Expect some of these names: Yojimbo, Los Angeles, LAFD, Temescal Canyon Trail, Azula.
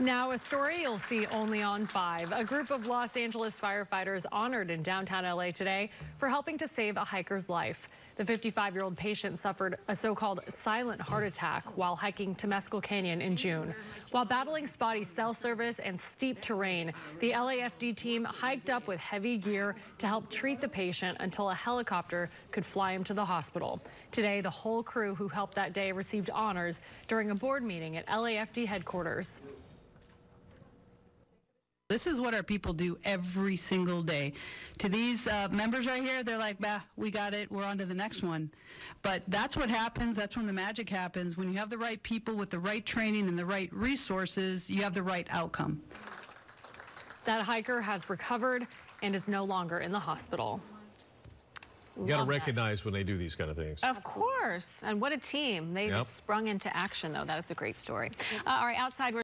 Now a story you'll see only on 5. A group of Los Angeles firefighters honored in downtown LA today for helping to save a hiker's life. The 55-year-old patient suffered a so-called silent heart attack while hiking Temescal Canyon in June. While battling spotty cell service and steep terrain, the LAFD team hiked up with heavy gear to help treat the patient until a helicopter could fly him to the hospital. Today, the whole crew who helped that day received honors during a board meeting at LAFD headquarters. This is what our people do every single day. To these members right here, they're like, bah, we got it, we're on to the next one. But that's what happens, that's when the magic happens. When you have the right people with the right training and the right resources, you have the right outcome. That hiker has recovered and is no longer in the hospital. You got to recognize when they do these kind of things. Of course, and what a team. They just sprung into action, though. That is a great story. All right, outside we're